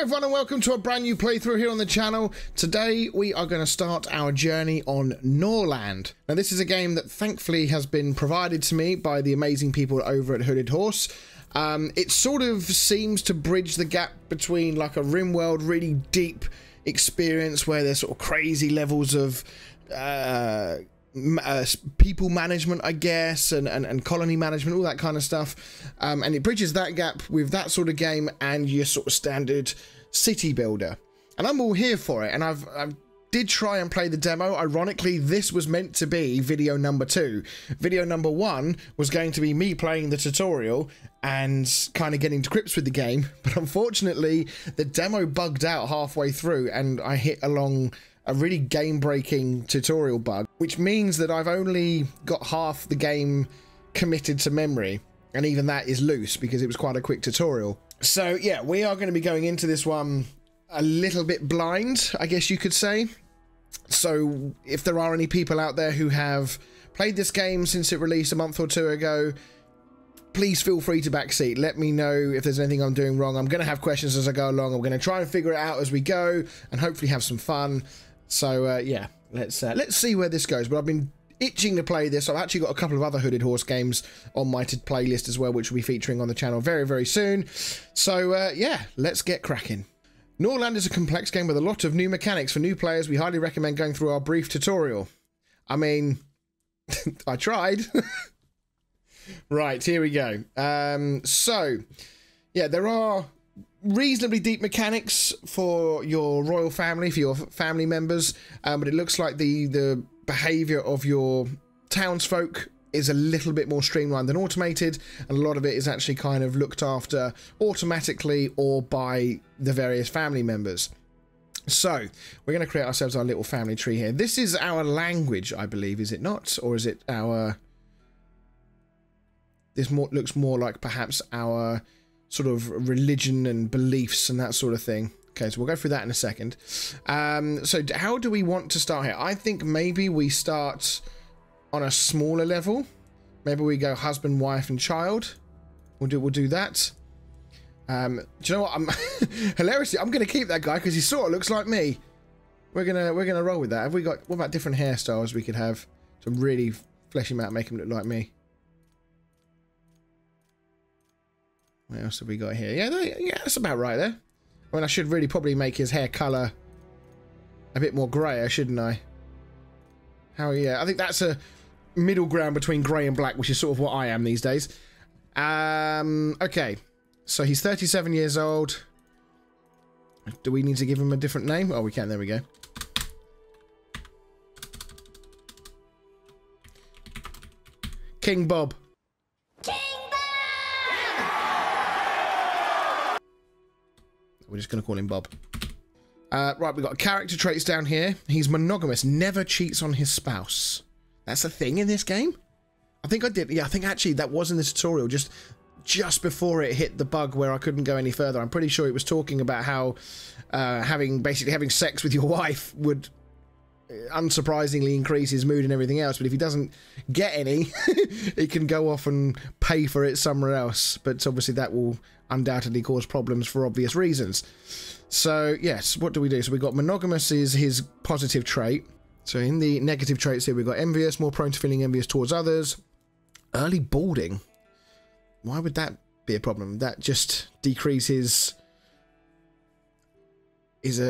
Hi everyone and welcome to a brand new playthrough here on the channel. Today we are going to start our journey on Norland. Now this is a game that thankfully has been provided to me by the amazing people over at Hooded Horse. It sort of seems to bridge the gap between like a Rimworld really deep experience where there's sort of crazy levels of people management, I guess, and colony management, all that kind of stuff, and it bridges that gap with that sort of game and your sort of standard city builder. And I'm all here for it. And I did try and play the demo. Ironically, this was meant to be video number two. Video number one was going to be me playing the tutorial and kind of getting to grips with the game, but unfortunately the demo bugged out halfway through and I hit along a really game-breaking tutorial bug, which means that I've only got half the game committed to memory, and even that is loose because it was quite a quick tutorial. So yeah, we are going to be going into this one a little bit blind, I guess you could say. So if there are any people out there who have played this game since it released a month or two ago, please feel free to backseat. Let me know if there's anything I'm doing wrong. I'm going to have questions as I go along. I'm going to try and figure it out as we go and hopefully have some fun. So yeah, let's see where this goes. But I've been itching to play this. I've actually got a couple of other Hooded Horse games on my playlist as well, which will be featuring on the channel very, very soon. So yeah, let's get cracking. Norland is a complex game with a lot of new mechanics. For new players, we highly recommend going through our brief tutorial. I mean, I tried. Right, here we go. So, yeah, there are reasonably deep mechanics for your royal family, for your family members, but it looks like the behaviour of your townsfolk is a little bit more streamlined than automated, and a lot of it is actually kind of looked after automatically or by the various family members. So, we're going to create ourselves our little family tree here. This is our language, I believe, is it not? Or is it our... This looks more like perhaps our sort of religion and beliefs and that sort of thing. Okay, so we'll go through that in a second. So how do we want to start here? I think maybe we start on a smaller level. Maybe we go husband, wife, and child. We'll do that. Do you know what? Hilariously, I'm going to keep that guy because he sort of looks like me. We're gonna roll with that. Have we got? What about different hairstyles we could have to really flesh him out, and make him look like me? What else have we got here? Yeah, that's about right there. I mean, I should really probably make his hair colour a bit more greyer, shouldn't I? How, yeah, I think that's a middle ground between grey and black, which is sort of what I am these days. Okay, so he's 37 years old. Do we need to give him a different name? Oh, we can, there we go. King Bob. We're just going to call him Bob. Right, we've got character traits down here. He's monogamous, never cheats on his spouse. That's a thing in this game? I think I did. Yeah, I think actually that was in the tutorial, just before it hit the bug where I couldn't go any further. I'm pretty sure it was talking about how basically having sex with your wife would unsurprisingly increase his mood and everything else. But if he doesn't get any, he can go off and pay for it somewhere else. But obviously that will undoubtedly cause problems for obvious reasons. So yes, what do we do? So we've got monogamous is his positive trait. So in the negative traits here, we've got envious, more prone to feeling envious towards others. Early balding. Why would that be a problem? That just decreases his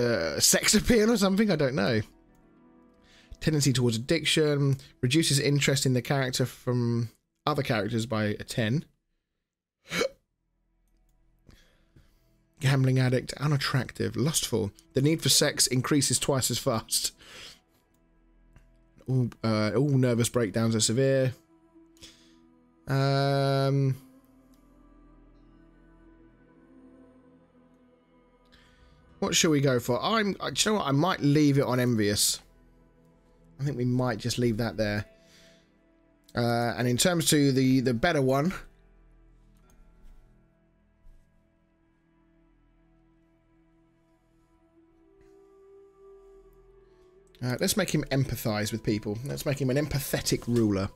sex appeal or something? I don't know. Tendency towards addiction, reduces interest in the character from other characters by a 10. Gambling addict, unattractive, lustful. The need for sex increases twice as fast. All nervous breakdowns are severe. What shall we go for? Do you know what? I might leave it on envious. I think we might just leave that there. And in terms to the better one, let's make him empathize with people. Let's make him an empathetic ruler.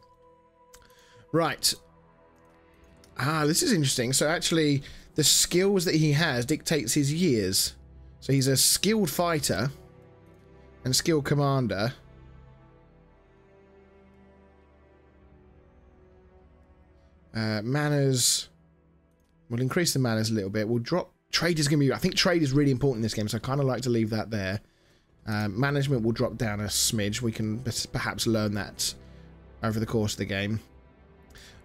Right. Ah, this is interesting. So actually, the skills that he has dictates his years. So he's a skilled fighter and skilled commander. Manners. We'll increase the manners a little bit. We'll drop... Trade is going to be... I think trade is really important in this game, so I kind of like to leave that there. Management will drop down a smidge. We can perhaps learn that over the course of the game.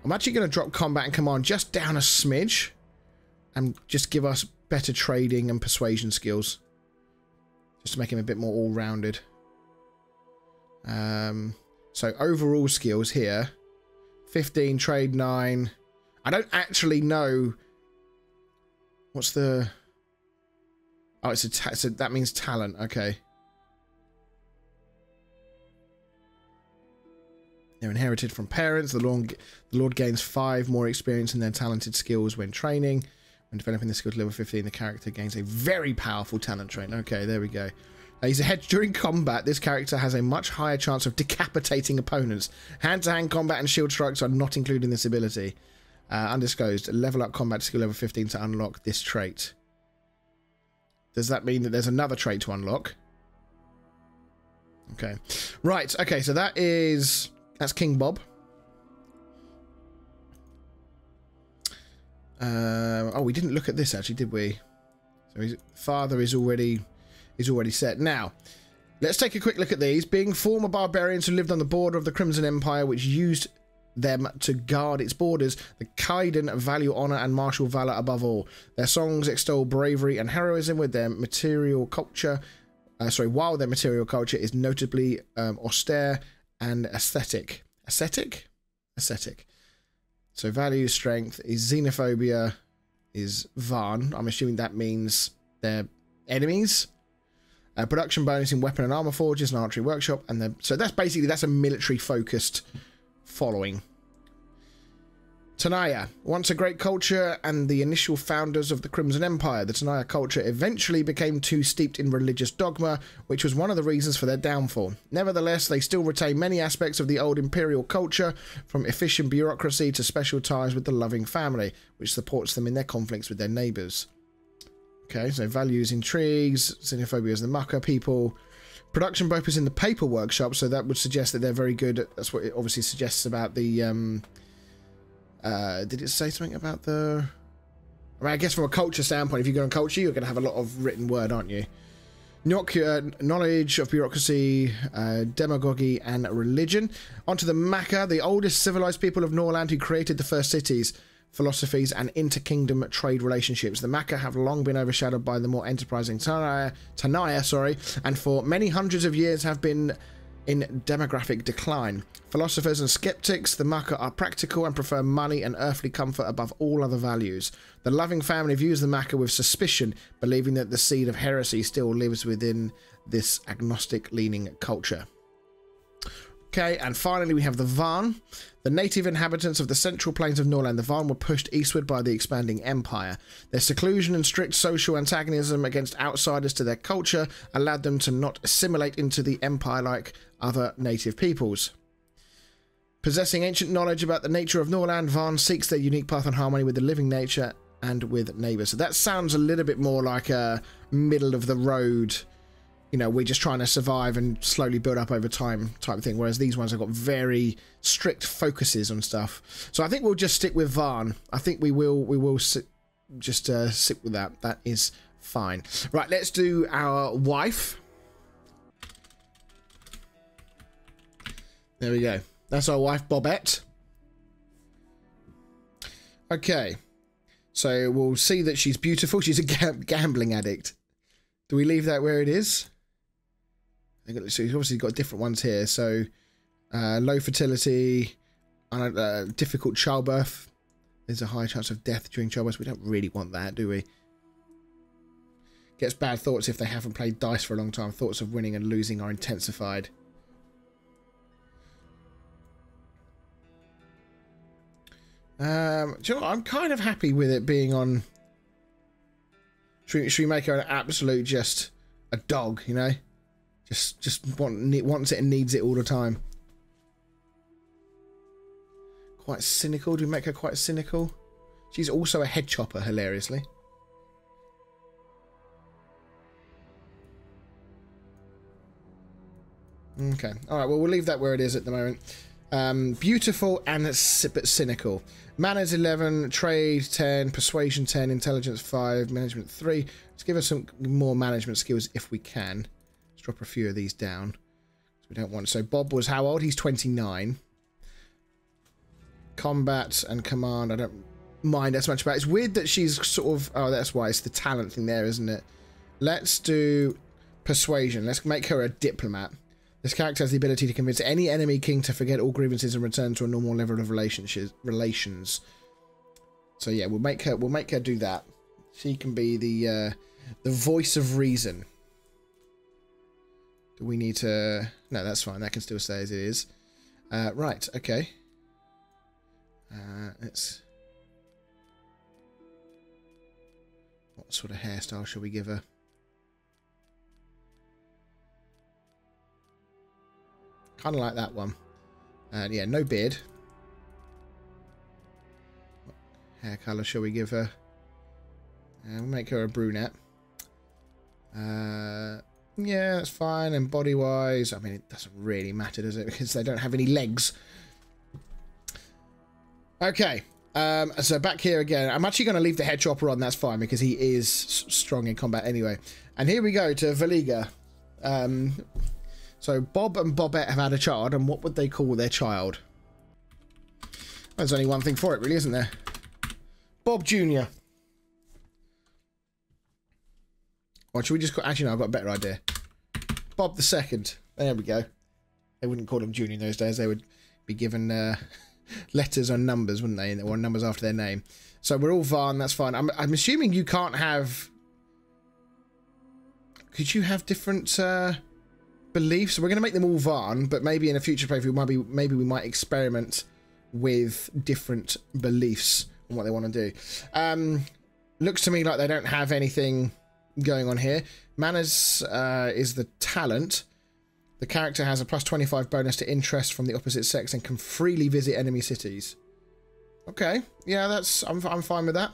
I'm actually going to drop combat and command just down a smidge and just give us better trading and persuasion skills. Just to make him a bit more all-rounded. So overall skills here. 15, trade 9. I don't actually know... What's the... Oh, it's a so that means talent. Okay. They're inherited from parents. The Lord gains 5 more experience in their talented skills when training. When developing the skill to level 15, the character gains a very powerful talent trait. Okay, there we go. He's ahead during combat. This character has a much higher chance of decapitating opponents. Hand-to-hand combat and shield strikes are not included in this ability. Undisclosed. Level up combat skill level 15 to unlock this trait. Does that mean that there's another trait to unlock? Okay. Right. Okay. So that is... That's King Bob. Oh, we didn't look at this actually, did we? So his father is already set. Now, let's take a quick look at these. Being former barbarians who lived on the border of the Crimson Empire, which used them to guard its borders, the Kaidon value honor and martial valor above all. Their songs extol bravery and heroism, with their material culture. While their material culture is notably austere and ascetic. Ascetic? Ascetic. So value, strength is xenophobia, is Varn. I'm assuming that means they're enemies. Production bonus in weapon and armor forges and archery workshop. And so that's basically, that's a military focused following. Tanaya. Once a great culture and the initial founders of the Crimson Empire, the Tanaya culture eventually became too steeped in religious dogma, which was one of the reasons for their downfall. Nevertheless, they still retain many aspects of the old imperial culture, from efficient bureaucracy to special ties with the loving family, which supports them in their conflicts with their neighbours. Okay, so values, intrigues, xenophobia is the Maka people. Production bonus in the paper workshop, so that would suggest that they're very good at, that's what it obviously suggests about the... did it say something about the... I mean, I guess from a culture standpoint, if you're going to culture, you're going to have a lot of written word, aren't you? Knowledge of bureaucracy, demagogy, and religion. Onto the Maka, the oldest civilized people of Norland who created the first cities, philosophies, and inter-kingdom trade relationships. The Maka have long been overshadowed by the more enterprising Tanaya, and for many hundreds of years have been... in demographic decline. Philosophers and skeptics, the Maka are practical and prefer money and earthly comfort above all other values. The loving family views the Maka with suspicion, believing that the seed of heresy still lives within this agnostic-leaning culture. Okay, and finally we have the Varn. The native inhabitants of the central plains of Norland, the Varn were pushed eastward by the expanding empire. Their seclusion and strict social antagonism against outsiders to their culture allowed them to not assimilate into the empire like other native peoples. Possessing ancient knowledge about the nature of Norland, Varn seeks their unique path in harmony with the living nature and with neighbours. So that sounds a little bit more like a middle-of-the-road... You know, we're just trying to survive and slowly build up over time type thing. Whereas these ones have got very strict focuses on stuff. So I think we'll just stick with Varn. I think we will just stick with that. That is fine. Right, let's do our wife. There we go. That's our wife, Bobette. Okay. So we'll see that she's beautiful. She's a gambling addict. Do we leave that where it is? So he's obviously got different ones here. So low fertility, difficult childbirth. There's a high chance of death during childbirth. We don't really want that, do we? Gets bad thoughts if they haven't played dice for a long time. Thoughts of winning and losing are intensified. Do you know what? I'm kind of happy with it being on... Should we make her an absolute just a dog, you know? Just wants it and needs it all the time. Quite cynical. Do we make her quite cynical? She's also a head chopper, hilariously. Okay. All right. Well, we'll leave that where it is at the moment. Beautiful and but cynical. Manners 11, trade 10, persuasion 10, intelligence 5, management 3. Let's give us some more management skills if we can. Let's drop a few of these down. We don't want. So Bob was how old? He's 29. Combat and command. I don't mind as much about. It's weird that she's sort of. Oh, that's why it's the talent thing there, isn't it? Let's do persuasion. Let's make her a diplomat. This character has the ability to convince any enemy king to forget all grievances and return to a normal level of relations. So yeah, we'll make her do that. She can be the voice of reason. Do we need to? No, that's fine. That can still stay as it is. Right. Okay. Let's. What sort of hairstyle shall we give her? Kind of like that one. And yeah, no beard. What hair colour shall we give her? We'll make her a brunette. Yeah, that's fine. And body-wise, I mean, it doesn't really matter, does it? Because they don't have any legs. Okay. So back here again. I'm actually going to leave the head chopper on. That's fine, because he is strong in combat anyway. And here we go to Valiga. So Bob and Bobette have had a child. And what would they call their child? Well, there's only one thing for it, really, isn't there? Bob Jr. Or should we just call... Actually, no, I've got a better idea. Bob the Second. There we go. They wouldn't call him Junior in those days. They would be given letters or numbers, wouldn't they? Or numbers after their name. So we're all Varn. That's fine. I'm assuming you can't have... Could you have different beliefs? We're going to make them all Varn, but maybe in a future playthrough, maybe we might experiment with different beliefs on what they want to do. Looks to me like they don't have anything... going on here. Manners is the talent. The character has a plus 25 bonus to interest from the opposite sex and can freely visit enemy cities. Okay, yeah, that's I'm fine with that.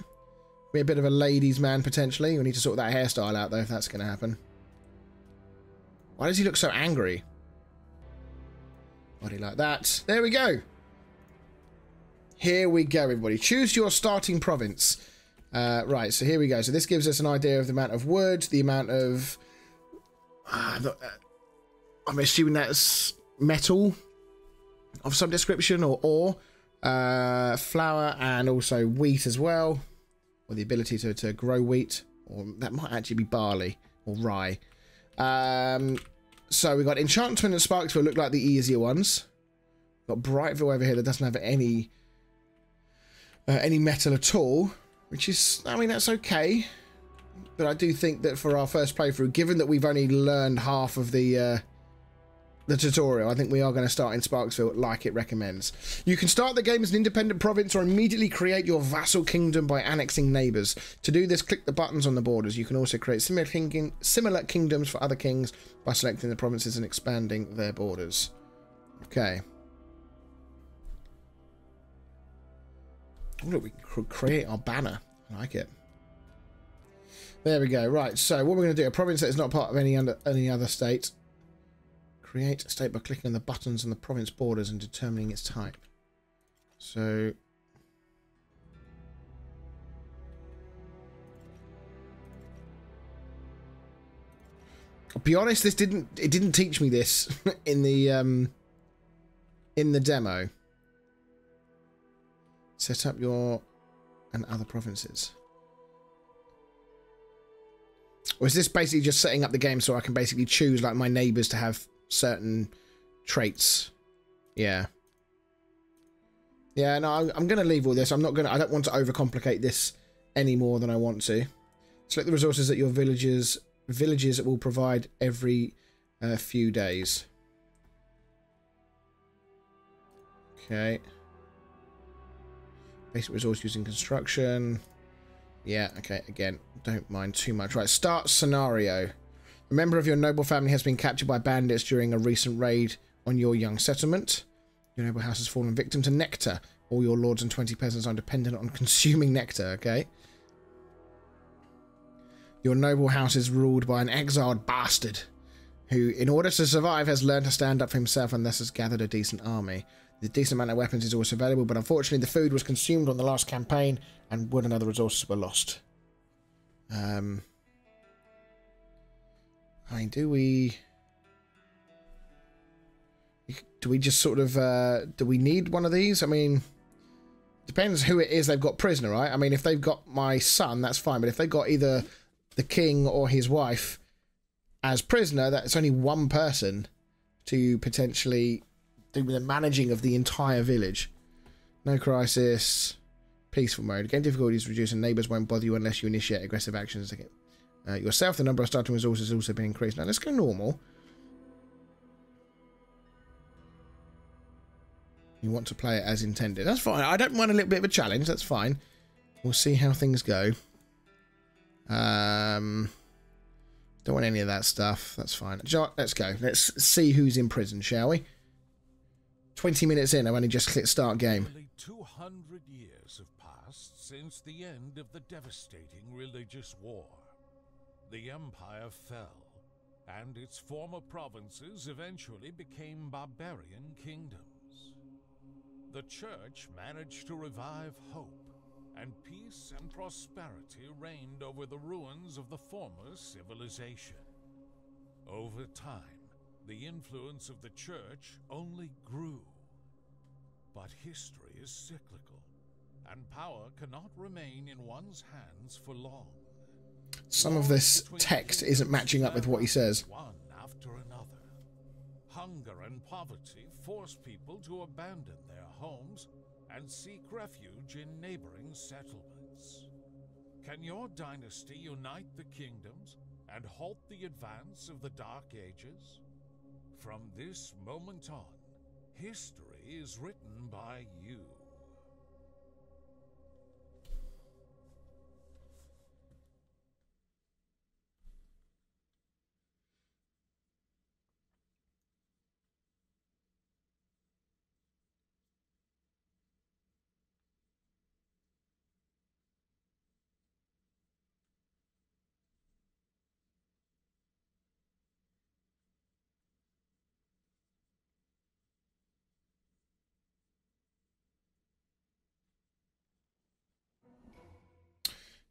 We're a bit of a ladies' man potentially. We need to sort that hairstyle out though if that's going to happen. Why does he look so angry? Body like that. There we go. Here we go, everybody. Choose your starting province. Right, so here we go. So this gives us an idea of the amount of wood, the amount of... I'm assuming that's metal of some description or ore, flour and also wheat as well, or the ability to grow wheat, or that might actually be barley or rye. So we got Enchantment and Sparksville look like the easier ones. Got Brightville over here that doesn't have any metal at all. Which is, I mean, that's okay. But I do think that for our first playthrough, given that we've only learned half of the tutorial, I think we are going to start in Sparksville like it recommends. You can start the game as an independent province or immediately create your vassal kingdom by annexing neighbours. To do this, click the buttons on the borders. You can also create similar kingdoms for other kings by selecting the provinces and expanding their borders. Okay. Oh, look, we could create our banner. I like it. There we go. Right, so what we're going to do, a province that is not part of any other state. Create a state by clicking on the buttons on the province borders and determining its type. So... I'll be honest, it didn't teach me this in the demo. Set up your and other provinces. Or is this basically just setting up the game so I can basically choose like my neighbours to have certain traits? Yeah. Yeah, no, I'm going to leave all this. I don't want to overcomplicate this any more than I want to. Select the resources that your villages will provide every few days. Okay. Basic resource using construction. Yeah, okay, again, don't mind too much. Right, start scenario. A member of your noble family has been captured by bandits during a recent raid on your young settlement. Your noble house has fallen victim to nectar. All your lords and 20 peasants are dependent on consuming nectar, okay? Your noble house is ruled by an exiled bastard who, in order to survive, has learned to stand up for himself and thus has gathered a decent army. The decent amount of weapons is also available, but unfortunately the food was consumed on the last campaign and wood and other resources were lost. I mean, do we just sort of, do we need one of these? I mean, depends who it is they've got prisoner, right? I mean, if they've got my son, that's fine. But if they've got either the king or his wife as prisoner, that's only one person to potentially do with the managing of the entire village. No crisis, peaceful mode. Game difficulty is reduced and neighbours won't bother you unless you initiate aggressive actions again. Yourself, the number of starting resources has also been increased. Now let's go normal. You want to play it as intended. That's fine. I don't mind a little bit of a challenge. That's fine. We'll see how things go. Don't want any of that stuff. That's fine. Let's go. Let's see who's in prison, shall we? 20 minutes in. I've only just clicked start game. Nearly 200 years have passed since the end of the devastating religious war. The empire fell, and its former provinces eventually became barbarian kingdoms. The church managed to revive hope, and peace and prosperity reigned over the ruins of the former civilization. Over time, the influence of the church only grew. But history is cyclical, and power cannot remain in one's hands for long. Some of this text isn't matching up with what he says. One after another. Hunger and poverty force people to abandon their homes and seek refuge in neighboring settlements. Can your dynasty unite the kingdoms and halt the advance of the Dark Ages? From this moment on, history is written by you.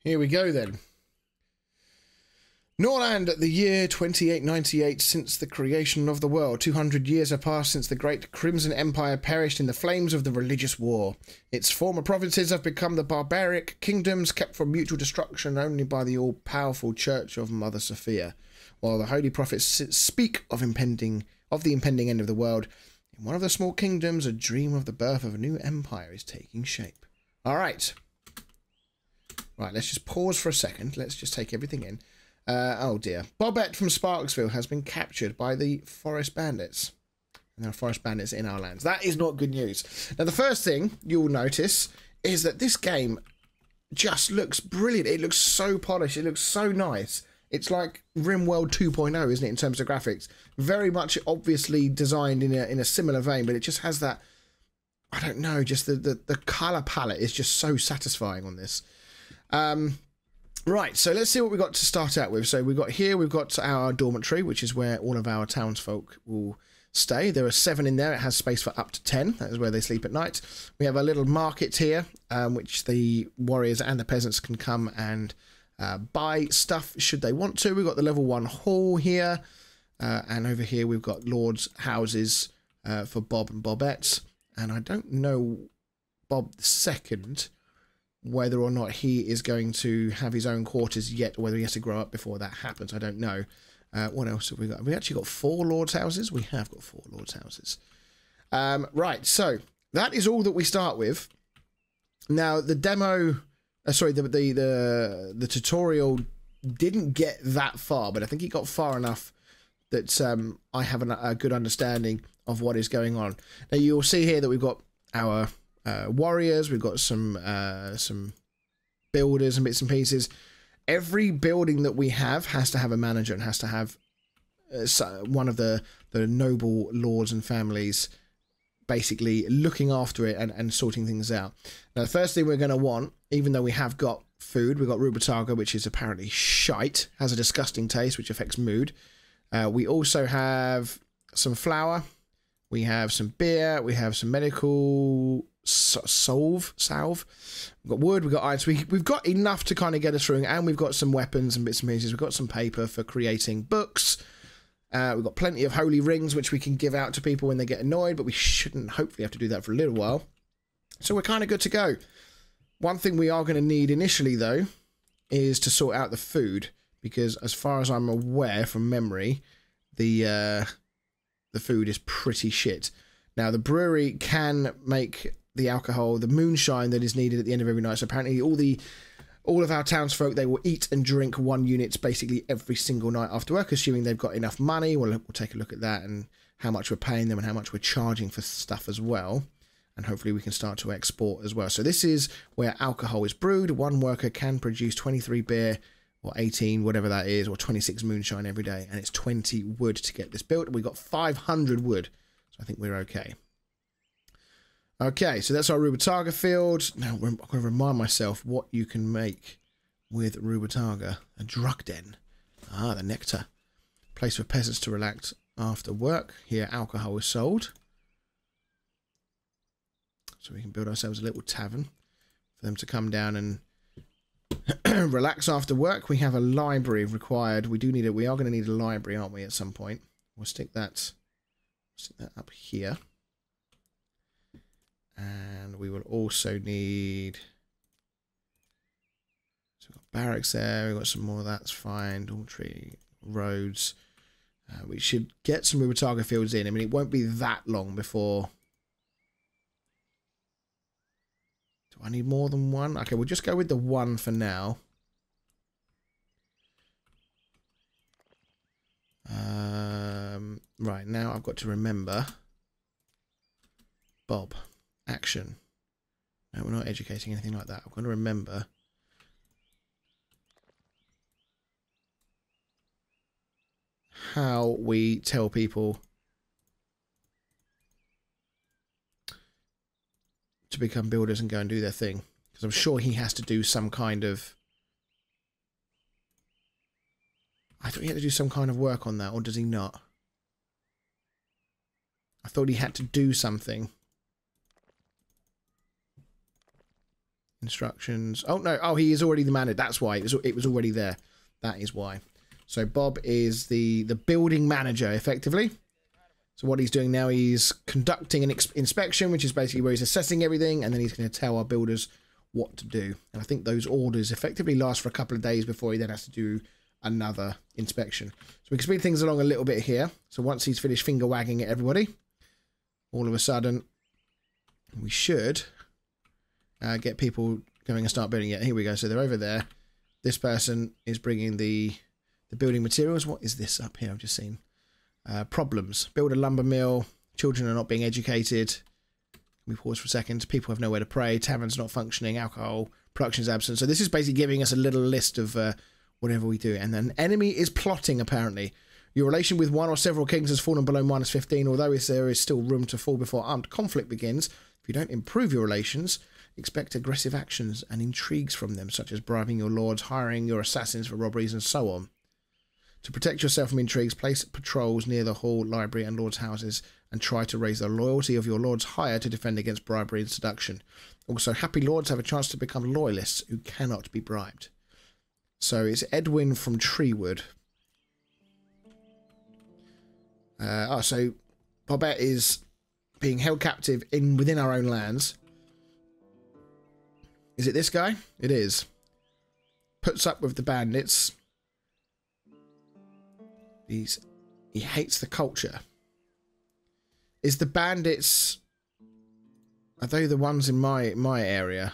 Here we go then. Norland at the year 2898 since the creation of the world. 200 years have passed since the great Crimson Empire perished in the flames of the religious war. Its former provinces have become the barbaric kingdoms kept from mutual destruction only by the all-powerful Church of Mother Sophia. While the holy prophets speak of the impending end of the world, in one of the small kingdoms a dream of the birth of a new empire is taking shape. All right. Right, let's just pause for a second. Let's just take everything in. Oh dear. Bobette from Sparksville has been captured by the forest bandits. And there are forest bandits in our lands. That is not good news. Now, the first thing you'll notice is that this game just looks brilliant. It looks so polished. It looks so nice. It's like Rimworld 2.0, isn't it, in terms of graphics? Very much obviously designed in a similar vein, but it just has that, I don't know, just the colour palette is just so satisfying on this. Right, so let's see what we've got to start out with. So we've got our dormitory, which is where all of our townsfolk will stay. There are 7 in there. It has space for up to 10. That is where they sleep at night. We have a little market here, which the warriors and the peasants can come and buy stuff should they want to. We've got the level 1 hall here, and over here we've got lords' houses for Bob and Bobette. And I don't know Bob the Second, whether or not he is going to have his own quarters yet, or whether he has to grow up before that happens, I don't know. What else have we got? Have we actually got 4 lords' houses? We have got 4 lords' houses. Right, so that is all that we start with. Now, the demo... sorry, the tutorial didn't get that far, but I think it got far enough that I have a good understanding of what is going on. Now, you'll see here that we've got our... warriors, we've got some builders and bits and pieces. Every building that we have has to have a manager and has to have one of the noble lords and families basically looking after it and sorting things out. Now, the first thing we're going to want, even though we have got food, we've got rutabaga, which is apparently shite, has a disgusting taste, which affects mood. We also have some flour. We have some beer. We have some medical salve. We've got wood. We've got iron. So we've got enough to kind of get us through. And we've got some weapons and bits and pieces. We've got some paper for creating books. We've got plenty of holy rings, which we can give out to people when they get annoyed. But we shouldn't hopefully have to do that for a little while. So we're kind of good to go. One thing we are going to need initially, though, is to sort out the food. Because as far as I'm aware from memory, the food is pretty shit. Now, the brewery can make the alcohol, the moonshine that is needed at the end of every night. So apparently all of our townsfolk, they will eat and drink 1 unit basically every single night after work, assuming they've got enough money. We'll take a look at that and how much we're paying them and how much we're charging for stuff as well. And hopefully we can start to export as well. So this is where alcohol is brewed. One worker can produce 23 beer or 18, whatever that is, or 26 moonshine every day, and it's 20 wood to get this built. We got 500 wood, so I think we're okay. Okay, so that's our rutabaga field. Now, I'm going to remind myself what you can make with rutabaga. A drug den. Ah, the nectar. Place for peasants to relax after work. Here, alcohol is sold. So we can build ourselves a little tavern for them to come down and relax after work. We have a library required. We do need it. We are going to need a library, aren't we, at some point? We'll stick that up here. And we will also need, so we've got barracks there. We've got some more. That's fine. Dormitory, roads. We should get some rutabaga fields in. I mean, it won't be that long before. I need more than one. Okay, we'll just go with the one for now. Right, now I've got to remember. Bob. Action. No, we're not educating anything like that. I'm going to remember. How we tell people to become builders and go and do their thing, because I'm sure he has to do some kind of, I thought he had to do some kind of work on that, or does he not? I thought he had to do something. Instructions. Oh no, oh, he is already the manager. That's why it was already there. That is why. So Bob is the building manager effectively. So what he's doing now, he's conducting an inspection, which is basically where he's assessing everything, and then he's going to tell our builders what to do. And I think those orders effectively last for a couple of days before he then has to do another inspection. So we can speed things along a little bit here. So once he's finished finger wagging at everybody, all of a sudden we should get people going and start building it. Here we go. So they're over there. This person is bringing the building materials. What is this up here? I've just seen. Problems. Build a lumber mill. Children are not being educated. We pause for a second. People have nowhere to pray. Taverns not functioning. Alcohol production is absent. So this is basically giving us a little list of whatever we do. And then enemy is plotting, apparently. Your relation with one or several kings has fallen below -15, although there is still room to fall before armed conflict begins. If you don't improve your relations, expect aggressive actions and intrigues from them, such as bribing your lords, hiring your assassins for robberies, and so on. To protect yourself from intrigues, place patrols near the hall, library, and lords' houses, and try to raise the loyalty of your lords higher to defend against bribery and seduction. Also, happy lords have a chance to become loyalists who cannot be bribed. So it's Edwin from Treewood. So Bobette is being held captive within our own lands. Is it this guy? It is. Puts up with the bandits. He hates the culture. Is the bandits, are they the ones in my area?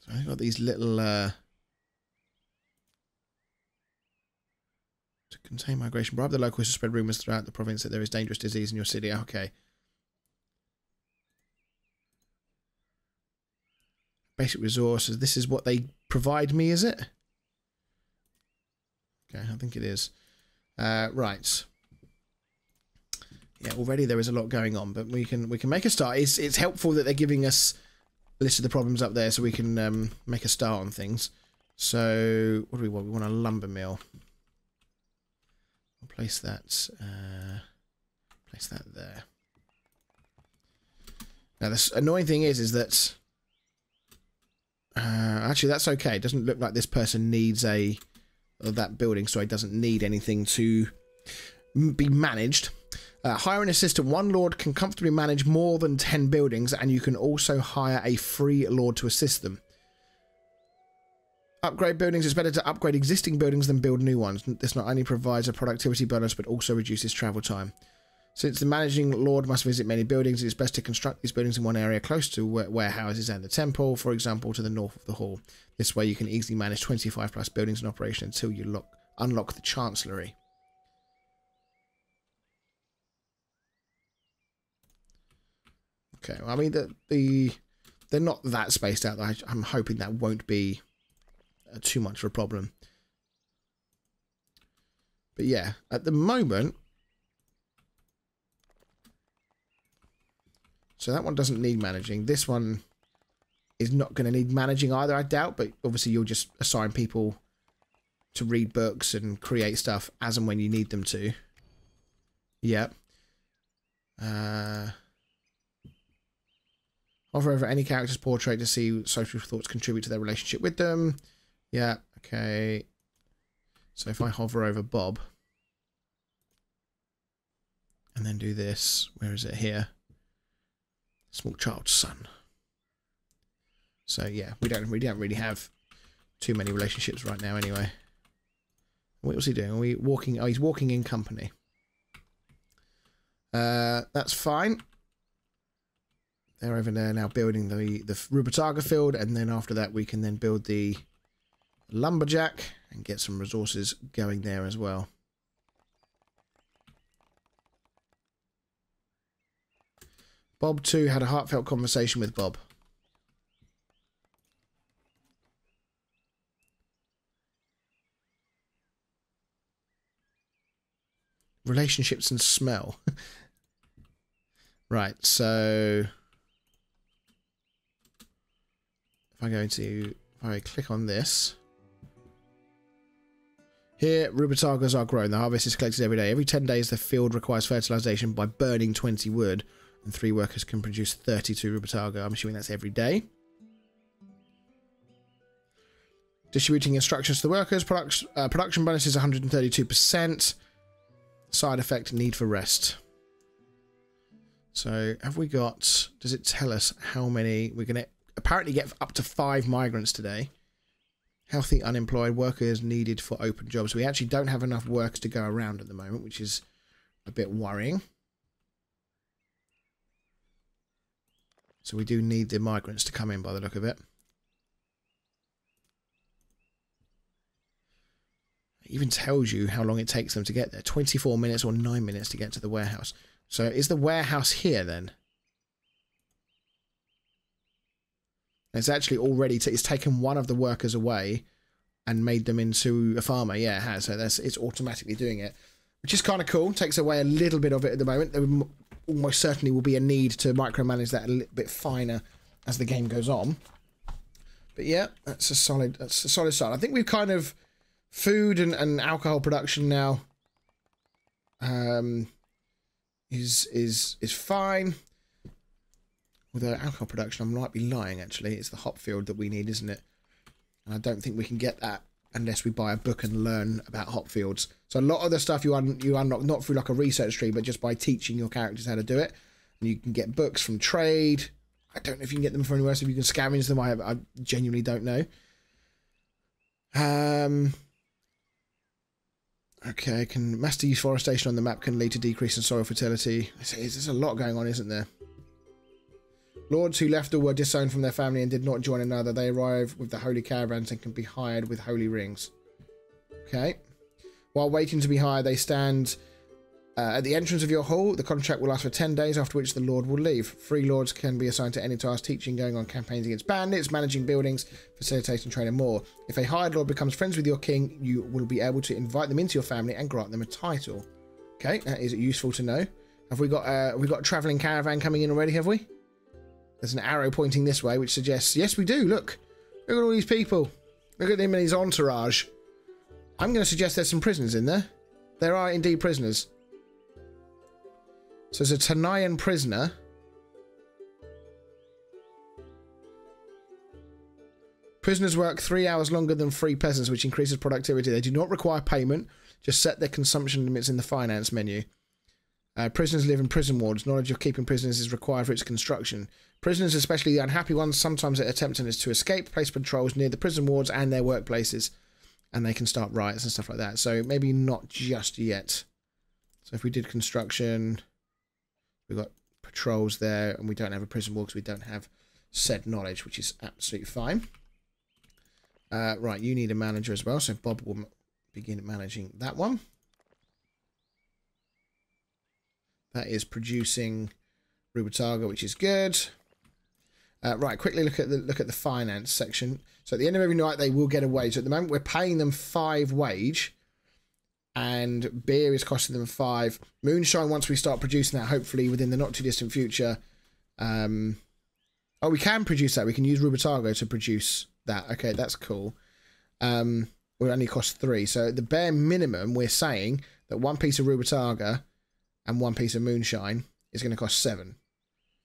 So I've got these little to contain migration, bribe the locals to spread rumours throughout the province that there is dangerous disease in your city. Okay. Basic resources. This is what they provide me, is it? Okay, I think it is. Right. Yeah, already there is a lot going on, but we can make a start. It's helpful that they're giving us a list of the problems up there, so we can make a start on things. So what do we want? We want a lumber mill. We'll place that there. Now this annoying thing is that actually that's okay. It doesn't look like this person needs a that building, so it doesn't need anything to be managed. Hire an assistant. One lord can comfortably manage more than 10 buildings, and you can also hire a free lord to assist them. Upgrade buildings. It's better to upgrade existing buildings than build new ones. This not only provides a productivity bonus, but also reduces travel time. Since the managing lord must visit many buildings, it's best to construct these buildings in one area close to warehouses and the temple, for example, to the north of the hall. This way you can easily manage 25 plus buildings in operation until you unlock the chancellery. Okay, well, I mean, they're not that spaced out. I'm hoping that won't be too much of a problem. But yeah, at the moment... So that one doesn't need managing. This one is not going to need managing either, I doubt. But obviously you'll just assign people to read books and create stuff as and when you need them to. Yep. Hover over any character's portrait to see social thoughts contribute to their relationship with them. Yeah, okay. So if I hover over Bob and then do this, where is it here? Small child's son. So yeah, we don't really have too many relationships right now anyway. What was he doing? Are we walking? Oh, he's walking in company. That's fine. They're over there now building the Rubataga field, and then after that we can then build the lumberjack and get some resources going there as well. Bob too had a heartfelt conversation with Bob. Relationships and smell. Right, so... If I click on this, here rubatagas are grown. The harvest is collected every day. Every 10 days, the field requires fertilization by burning 20 wood, and 3 workers can produce 32 rubataga. I'm assuming that's every day. Distributing instructions to the workers. Production bonus is 132%. Side effect: need for rest. So, have we got? Does it tell us how many we're gonna? Apparently get up to 5 migrants today. Healthy unemployed workers needed for open jobs. We actually don't have enough workers to go around at the moment, which is a bit worrying. So we do need the migrants to come in by the look of it. It even tells you how long it takes them to get there. 24 minutes or 9 minutes to get to the warehouse. So is the warehouse here then? It's actually already it's taken one of the workers away and made them into a farmer. Yeah, it has. So it's automatically doing it, which is kind of cool. Takes away a little bit of it at the moment. There almost certainly will be a need to micromanage that a little bit finer as the game goes on. But yeah, that's a solid start. I think we've kind of food and alcohol production now is fine. Although alcohol production, I might be lying actually. It's the hop field that we need, isn't it? And I don't think we can get that unless we buy a book and learn about hop fields. So a lot of the stuff you unlock, not through like a research tree, but just by teaching your characters how to do it. And you can get books from trade. I don't know if you can get them from anywhere else. If you can scavenge them, I genuinely don't know. Okay, can master deforestation on the map can lead to decrease in soil fertility. There's a lot going on, isn't there? Lords who left or were disowned from their family and did not join another. They arrive with the holy caravans and can be hired with holy rings. Okay. While waiting to be hired, they stand at the entrance of your hall. The contract will last for 10 days, after which the lord will leave. Free lords can be assigned to any task, teaching, going on campaigns against bandits, managing buildings, facilitating trade and more. If a hired lord becomes friends with your king, you will be able to invite them into your family and grant them a title. Okay, that is useful to know. Have we got a travelling caravan coming in already, have we? There's an arrow pointing this way, which suggests... Yes, we do. Look. Look at all these people. Look at him and his entourage. I'm going to suggest there's some prisoners in there. There are indeed prisoners. So there's a Tanayan prisoner. Prisoners work 3 hours longer than free peasants, which increases productivity. They do not require payment. Just set their consumption limits in the finance menu. Prisoners live in prison wards. Knowledge of keeping prisoners is required for its construction. Prisoners, especially the unhappy ones, sometimes attempt to escape. Place patrols near the prison wards and their workplaces. And they can start riots and stuff like that. So maybe not just yet. So if we did construction, we've got patrols there, and we don't have a prison wall because we don't have said knowledge, which is absolutely fine. Right, you need a manager as well, so Bob will begin managing that one. That is producing Rubataga, which is good. Right, quickly look at the finance section. So at the end of every night, they will get a wage. So at the moment, we're paying them 5 wage, and beer is costing them 5. Moonshine, once we start producing that, hopefully within the not too distant future. Oh, we can produce that. We can use Rubatago to produce that. Okay, that's cool. It only cost 3. So at the bare minimum, we're saying that 1 piece of Rubataga and 1 piece of moonshine is going to cost 7.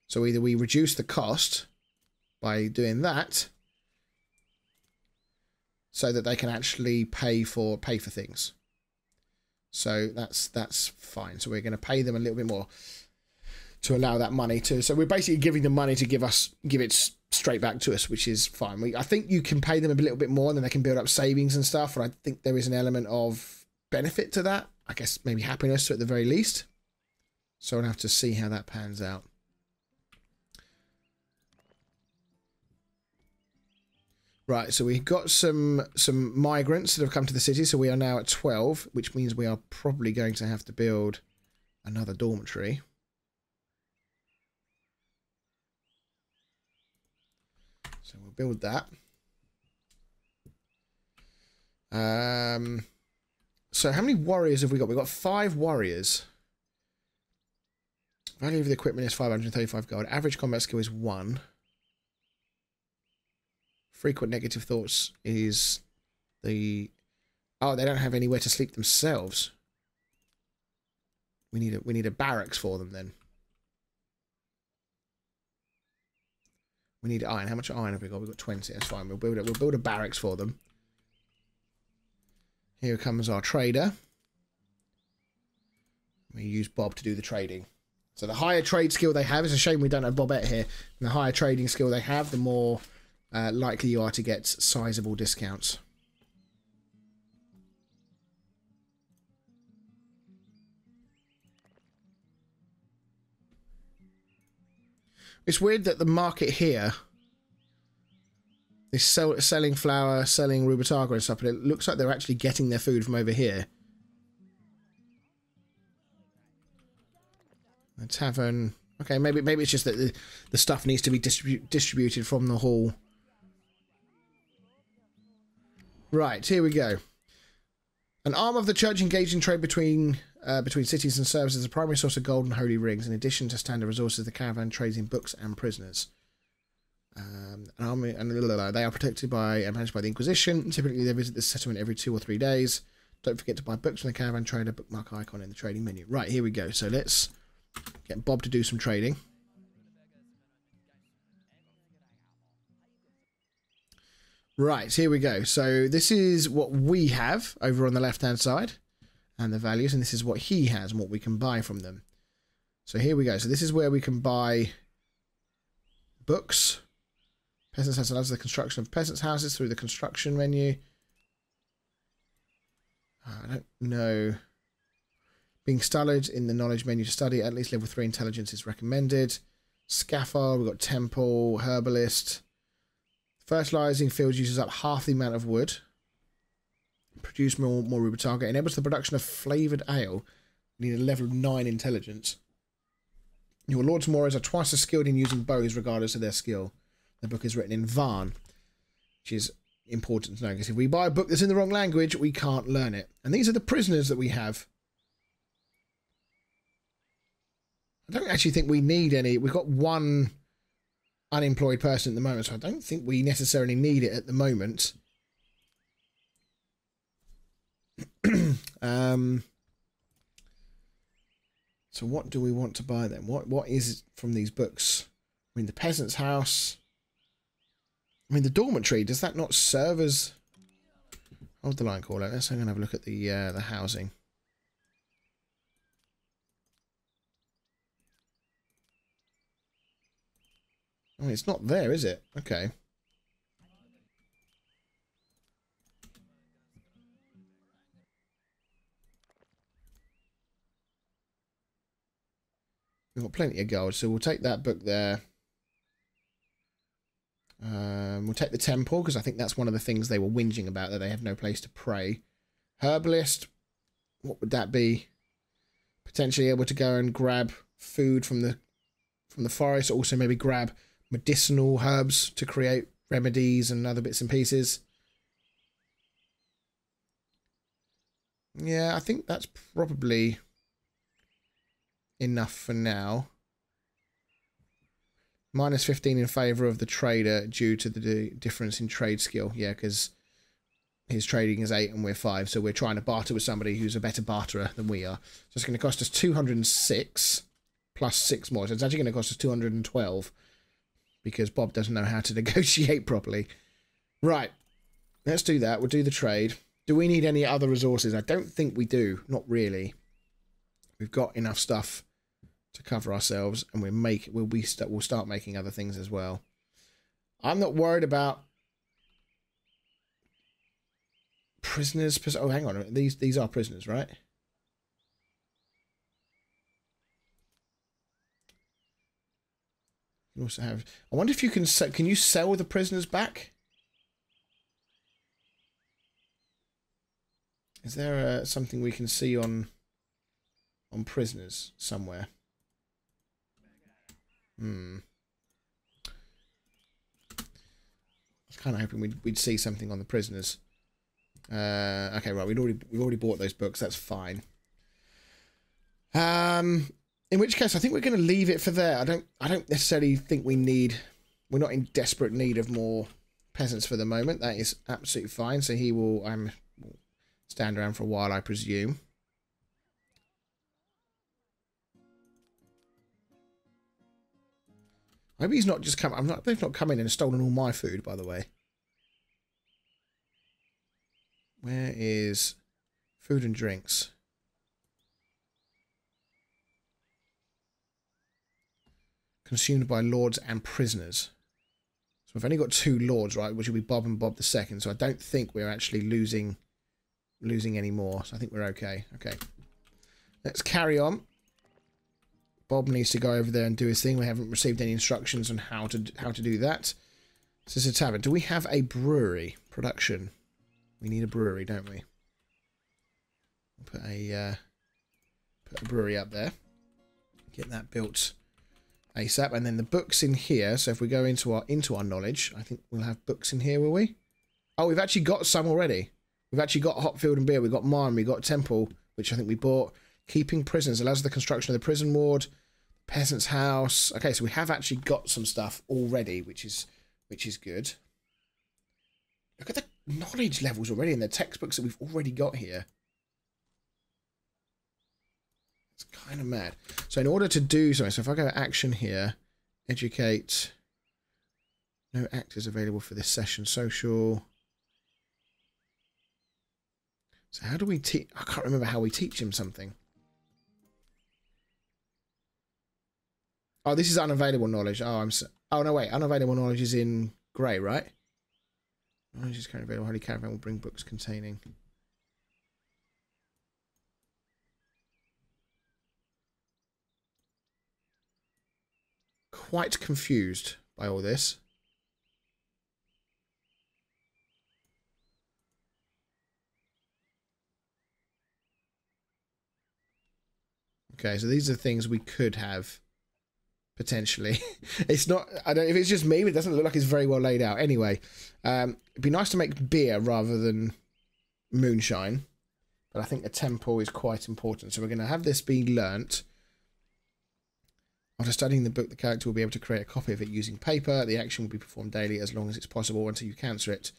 So either we reduce the cost by doing that, so that they can actually pay for things. So that's fine. So we're going to pay them a little bit more to allow that money to. So we're basically giving them money to give it straight back to us, which is fine. I think you can pay them a little bit more, and then they can build up savings and stuff. And I think there is an element of benefit to that. I guess maybe happiness at the very least. So we'll have to see how that pans out. Right, so we've got some migrants that have come to the city, so we are now at 12, which means we are probably going to have to build another dormitory. So we'll build that. So how many warriors have we got? We've got 5 warriors. Value of the equipment is 535 gold. Average combat skill is 1. Frequent negative thoughts is the... Oh, they don't have anywhere to sleep themselves. We need a barracks for them then. We need iron. How much iron have we got? We've got 20. That's fine. We'll build a barracks for them. Here comes our trader. We use Bob to do the trading. So the higher trade skill they have, it's a shame we don't have Bobette here. And the higher trading skill they have, the more likely you are to get sizable discounts. It's weird that the market here is selling flour, selling Rubataga and stuff, but it looks like they're actually getting their food from over here. A tavern. Okay, maybe it's just that the stuff needs to be distributed from the hall. Right, here we go. An arm of the church engaged in trade between cities and services is a primary source of gold and holy rings. In addition to standard resources, the caravan trades in books and prisoners. An army, and they are protected by and managed by the Inquisition. Typically, they visit this settlement every 2 or 3 days. Don't forget to buy books from the caravan trader. Bookmark icon in the trading menu. Right, here we go. So let's get Bob to do some trading. Right, here we go. So this is what we have over on the left-hand side and the values, and this is what he has and what we can buy from them. So here we go. So this is where we can buy books. Peasants' house allows the construction of peasants' houses through the construction menu. I don't know. Being studied in the knowledge menu to study. At least level 3 intelligence is recommended. Scaffold, we've got temple, herbalist. Fertilizing fields uses up half the amount of wood. Produce more Rubataga. Enables the production of flavoured ale. You need a level 9 intelligence. Your lords and warriors are twice as skilled in using bows regardless of their skill. The book is written in Varn, which is important to know, because if we buy a book that's in the wrong language, we can't learn it. And these are the prisoners that we have. I don't actually think we need any. We've got 1... unemployed person at the moment, so I don't think we necessarily need it at the moment. So what do we want to buy then? What is from these books? I mean, the peasant's house. I mean, the dormitory. Does that not serve as... Hold the line, caller. Let's go and have a look at the housing. I mean, it's not there, is it? Okay. We've got plenty of gold, so we'll take that book there. We'll take the temple, because I think that's one of the things they were whinging about, that they have no place to pray. Herbalist, what would that be? Potentially able to go and grab food from the forest, also maybe grab medicinal herbs to create remedies and other bits and pieces. Yeah, I think that's probably enough for now. Minus 15 in favour of the trader due to the difference in trade skill. Yeah, because his trading is 8 and we're 5. So we're trying to barter with somebody who's a better barterer than we are. So it's going to cost us 206 plus 6 more. So it's actually going to cost us 212 because Bob doesn't know how to negotiate properly. Right. Let's do that. We'll do the trade. Do we need any other resources? I don't think we do. Not really. We've got enough stuff to cover ourselves, and we'll start making other things as well. I'm not worried about prisoners. Oh, hang on, these are prisoners, right? You also have. I wonder if you can sell. Can you sell the prisoners back? Is there something we can see on prisoners somewhere? I was kind of hoping we'd see something on the prisoners. Okay, right. We've already bought those books. That's fine. In which case, I think we're going to leave it for there. I don't necessarily think we need. We're not in desperate need of more peasants for the moment. That is absolutely fine. So he will. Will stand around for a while, I presume. Maybe he's not just come. They've not come in and stolen all my food, by the way. Where is food and drinks? Consumed by lords and prisoners. So we've only got 2 lords, right? Which will be Bob and Bob the Second. So I don't think we're actually losing any more. So I think we're okay. Okay, let's carry on. Bob needs to go over there and do his thing. We haven't received any instructions on how to do that. This is a tavern. Do we have a brewery production? We need a brewery, don't we? We'll put a brewery up there. Get that built ASAP, and then the books in here. So if we go into our knowledge, I think we'll have books in here, will we? Oh, we've actually got some already. We've actually got Hopfield and Beer. We've got Mine. We've got Temple, which I think we bought. Keeping prisoners allows the construction of the prison ward, peasant's house. Okay, so we have actually got some stuff already, which is good. Look at the knowledge levels already in the textbooks that we've already got here. It's kind of mad. So in order to do something, so if I go to action here, educate. No actors available for this session. Social. So how do we teach? I can't remember how we teach him something. Oh, this is unavailable knowledge. Oh, oh no, wait. Unavailable knowledge is in grey, right? Knowledge is currently available. Holy Caravan will bring books containing. Quite confused by all this. Okay, so these are things we could have, potentially. It's not, I don't, if it's just me, it doesn't look like it's very well laid out. Anyway, it'd be nice to make beer rather than moonshine, but I think a temple is quite important. So we're going to have this be learnt. After studying the book, the character will be able to create a copy of it using paper. The action will be performed daily as long as it's possible until you cancel it.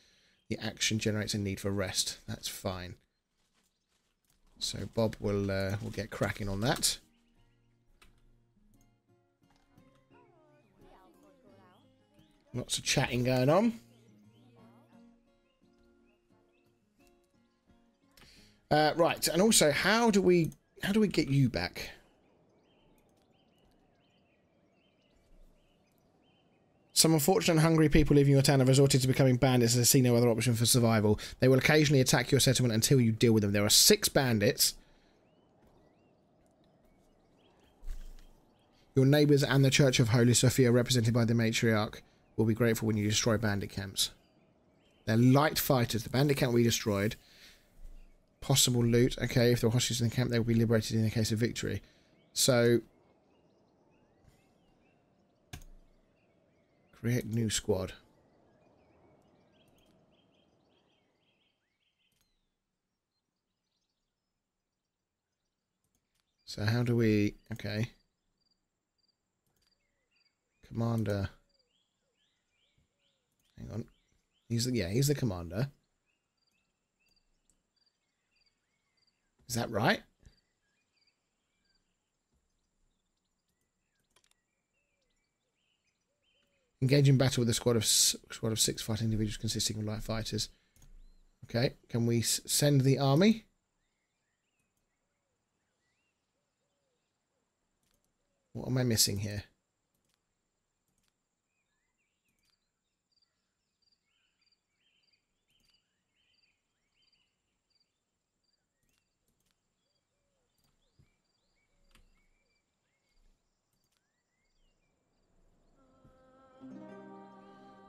The action generates a need for rest. That's fine. So Bob will get cracking on that. Lots of chatting going on. Right, and also, how do we get you back? Some unfortunate and hungry people leaving your town have resorted to becoming bandits as they see no other option for survival. They will occasionally attack your settlement until you deal with them. There are 6 bandits. Your neighbours and the Church of Holy Sophia, represented by the matriarch, will be grateful when you destroy bandit camps. They're light fighters. The bandit camp we destroyed. Possible loot. Okay, if there are hostages in the camp, they will be liberated in the case of victory. So... create new squad. So how do we... okay. Commander. Hang on. He's the... yeah, he's the commander. Is that right? Engage in battle with a squad of six fighting individuals consisting of light fighters. Okay, can we send the army? What am I missing here?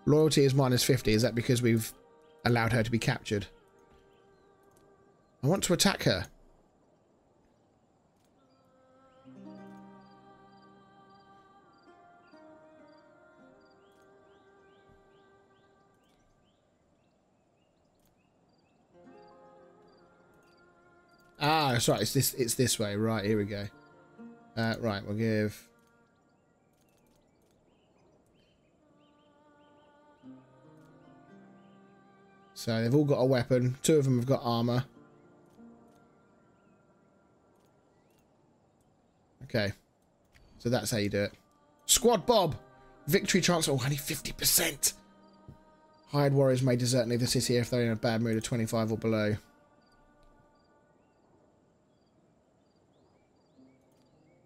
Loyalty is -50. Is that because we've allowed her to be captured? I want to attack her. Ah, that's right. It's this way. Right, here we go. Right, we'll give... so they've all got a weapon. 2 of them have got armor. Okay. So that's how you do it. Squad Bob! Victory chance. Oh, only 50%. Hired warriors may desert and leave the city if they're in a bad mood of 25 or below.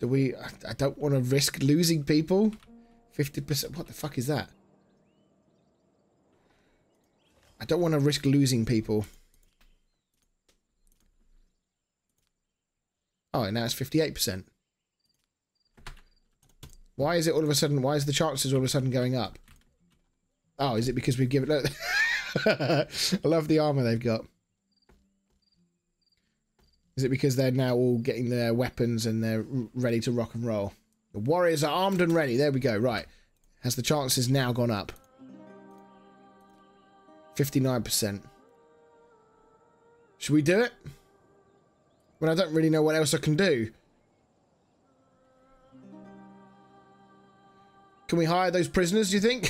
Do we... I don't want to risk losing people. 50%. What the fuck is that? I don't want to risk losing people. Oh, and now it's 58%. Why is it all of a sudden... why is the chances all of a sudden going up? Oh, is it because we've given... look. I love the armor they've got. Is it because they're now all getting their weapons and they're ready to rock and roll? The warriors are armed and ready. There we go. Right. Has the chances now gone up? 59%. Should we do it? Well, I don't really know what else I can do. Can we hire those prisoners, do you think?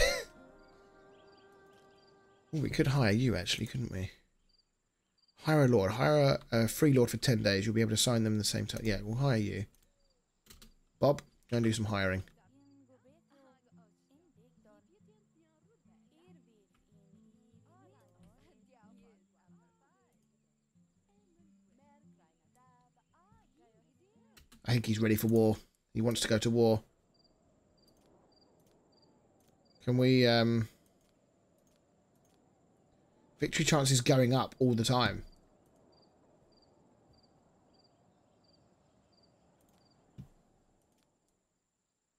Ooh, we could hire you, actually, couldn't we? Hire a lord. Hire a free lord for 10 days. You'll be able to sign them at the same time. Yeah, we'll hire you. Bob, go and do some hiring. I think he's ready for war. He wants to go to war. Can we, victory chances going up all the time.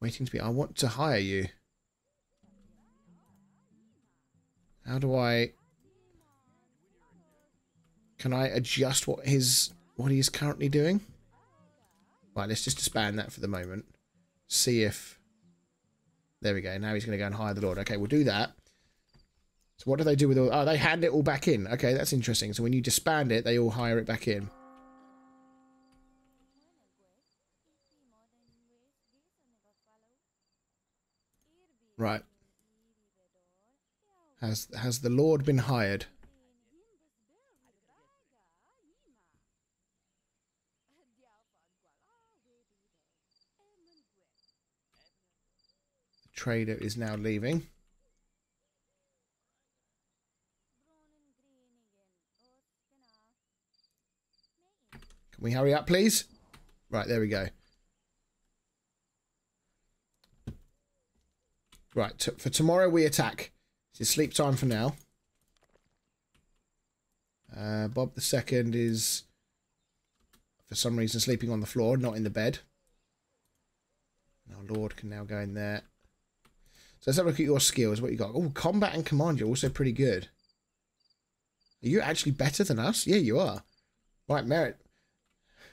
Waiting to be... I want to hire you. How do I... can I adjust what he is currently doing? Right, let's just disband that for the moment. See if... there we go. Now he's going to go and hire the lord. Okay, we'll do that. So what do they do with all... oh, they hand it all back in. Okay, that's interesting. So when you disband it, they all hire it back in. Right. Has the lord been hired? trader is now leaving. Can we hurry up, please? Right, there we go. Right, for tomorrow we attack. It's sleep time for now. Bob the Second is, for some reason, sleeping on the floor, not in the bed. And our Lord can now go in there. So let's have a look at your skills. What you got? Oh, combat and command. You're also pretty good. Are you actually better than us? Yeah, you are. Right,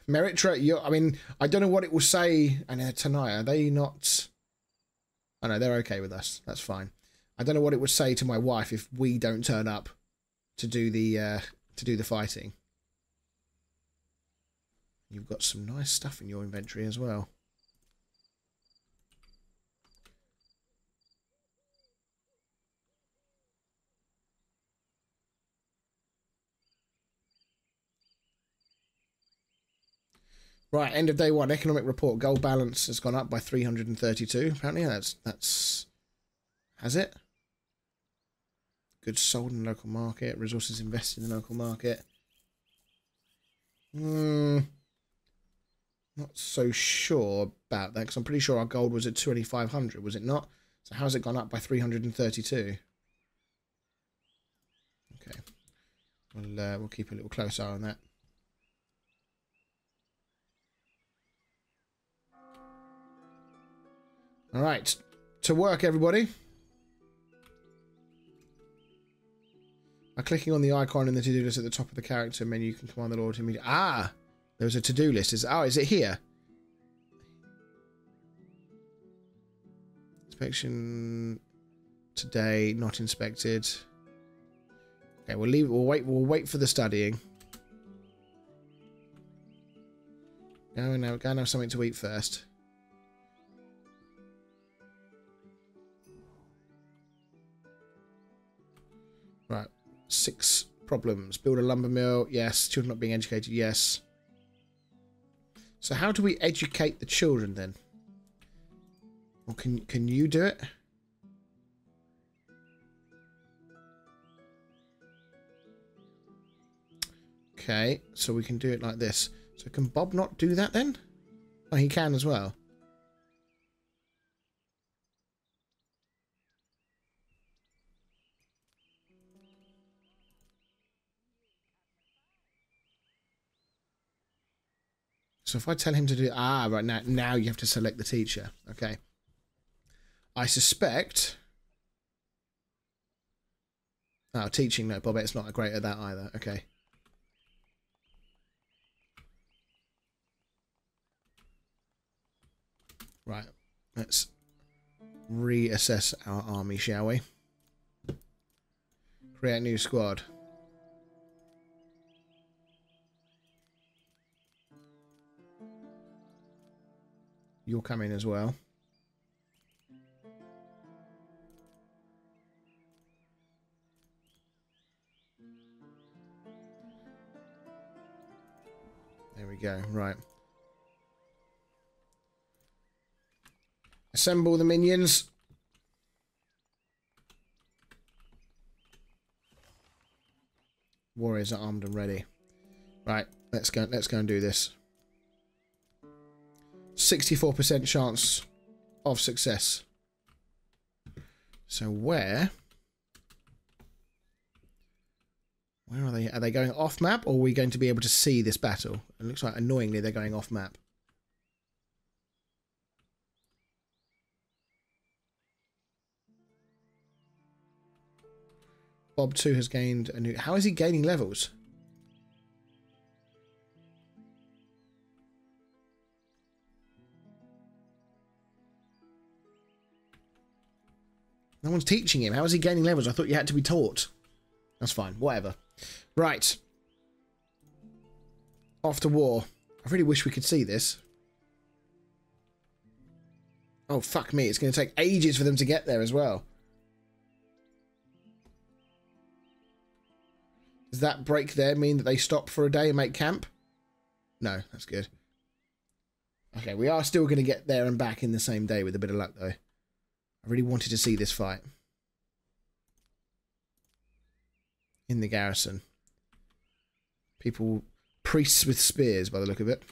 Meritra, you're, I mean, I don't know what it will say. And Tanaya, are they not? Oh, no, they're okay with us. That's fine. I don't know what it would say to my wife if we don't turn up to do the fighting. You've got some nice stuff in your inventory as well. Right, end of day one, economic report. Gold balance has gone up by 332. Apparently, that's has it. Goods sold in the local market. Resources invested in the local market. Not so sure about that, because I'm pretty sure our gold was at 2,500, was it not? So how's it gone up by 332? Okay, we'll keep a little close eye on that. All right, to work, everybody. By clicking on the icon in the to-do list at the top of the character menu, you can command the Lord to immediately. Ah, there was a to-do list. Is it here? Inspection today, not inspected. Okay, we'll leave. We'll wait for the studying. Go and have something to eat first. Right, 6 problems. Build a lumber mill, yes. Children not being educated, yes. So how do we educate the children then? Or can you do it? Okay, so we can do it like this. So can Bob not do that then? Oh, he can as well. So if I tell him to do... Ah, right, now you have to select the teacher. Okay. I suspect... Oh, teaching, no, Bobette's not great at that either. Okay. Right, let's reassess our army, shall we? Create a new squad. You'll come in as well. There we go. Right. Assemble the minions. Warriors are armed and ready. Right. Let's go and do this. 64% chance of success. So where are they? Are they going off map, or are we going to be able to see this battle? It looks like, annoyingly, they're going off map. Bob 2 has gained a new... How is he gaining levels? No one's teaching him. How is he gaining levels? I thought you had to be taught. That's fine. Whatever. Right. Off to war. I really wish we could see this. Oh, fuck me. It's going to take ages for them to get there as well. Does that break there mean that they stop for a day and make camp? No, that's good. Okay, we are still going to get there and back in the same day with a bit of luck, though. I I really wanted to see this fight. In the garrison. People, priests with spears by the look of it.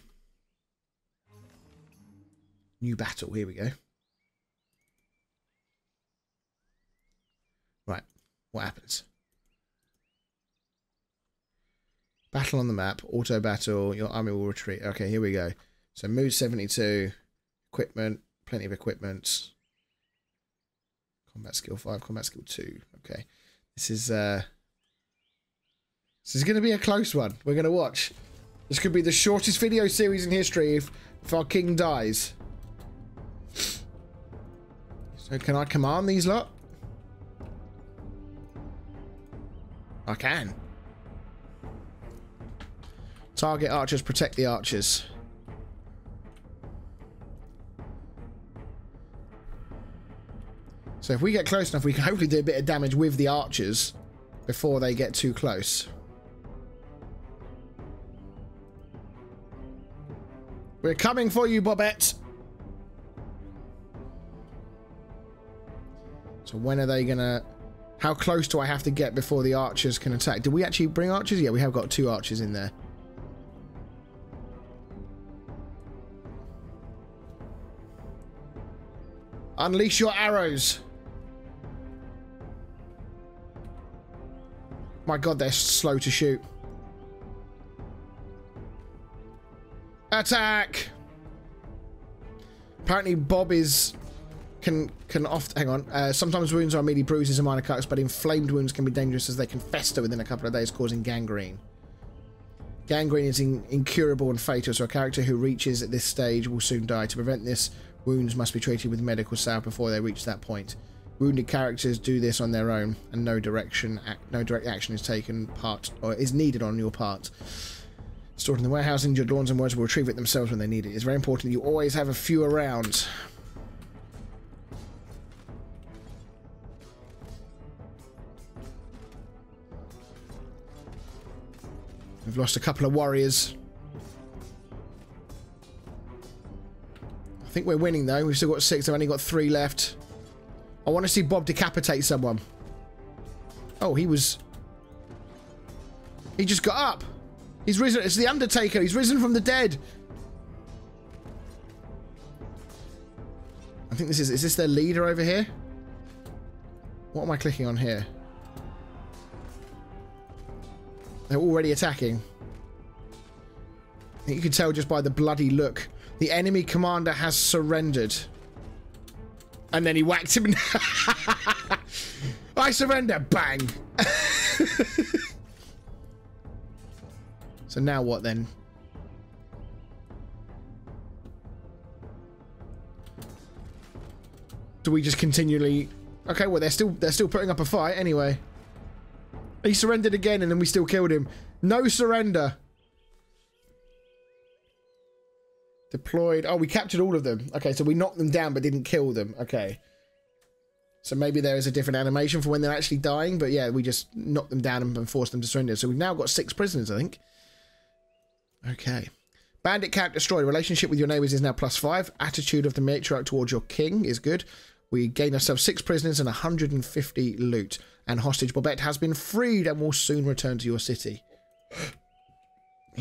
New battle, here we go. Right, what happens? Battle on the map, auto battle, your army will retreat. Okay, here we go. So mood 72, equipment, plenty of equipment. Combat skill 5, combat skill 2. Okay, this is going to be a close one. We're going to watch. This could be the shortest video series in history if our king dies. So can I command these lot? I can. Target archers, protect the archers. So if we get close enough, we can hopefully do a bit of damage with the archers before they get too close. We're coming for you, Bobette. So when are they gonna... How close do I have to get before the archers can attack? Did we actually bring archers? Yeah, we have got 2 archers in there. Unleash your arrows. My God, they're slow to shoot. Attack! Apparently, Bob is can often hang on. Sometimes wounds are merely bruises and minor cuts, but inflamed wounds can be dangerous as they can fester within a couple of days, causing gangrene. Gangrene is incurable and fatal, so a character who reaches at this stage will soon die. To prevent this, wounds must be treated with medical salve before they reach that point. Wounded characters do this on their own, and no direct action is taken part or is needed on your part. Stored in the warehouse, injured lawns and words will retrieve it themselves when they need it. It's very important that you always have a few around. We've lost a couple of warriors. I think we're winning though. We've still got 6. I've only got 3 left. I want to see Bob decapitate someone. Oh, he just got up. He's risen. It's the Undertaker. He's risen from the dead. I think this is... Is this their leader over here? What am I clicking on here? They're already attacking. I think you can tell just by the bloody look. The enemy commander has surrendered. And then he whacked him. I surrender. Bang. So now what then? Do we just continually... Okay, well, they're still putting up a fight anyway. He surrendered again and then we still killed him. No surrender. Deployed. Oh, we captured all of them. Okay, so we knocked them down but didn't kill them. Okay. So maybe there is a different animation for when they're actually dying. But yeah, we just knocked them down and forced them to surrender. So we've now got 6 prisoners, I think. Okay. Bandit camp destroyed. Relationship with your neighbours is now +5. Attitude of the matriarch towards your king is good. We gain ourselves 6 prisoners and 150 loot. And hostage Bobette has been freed and will soon return to your city.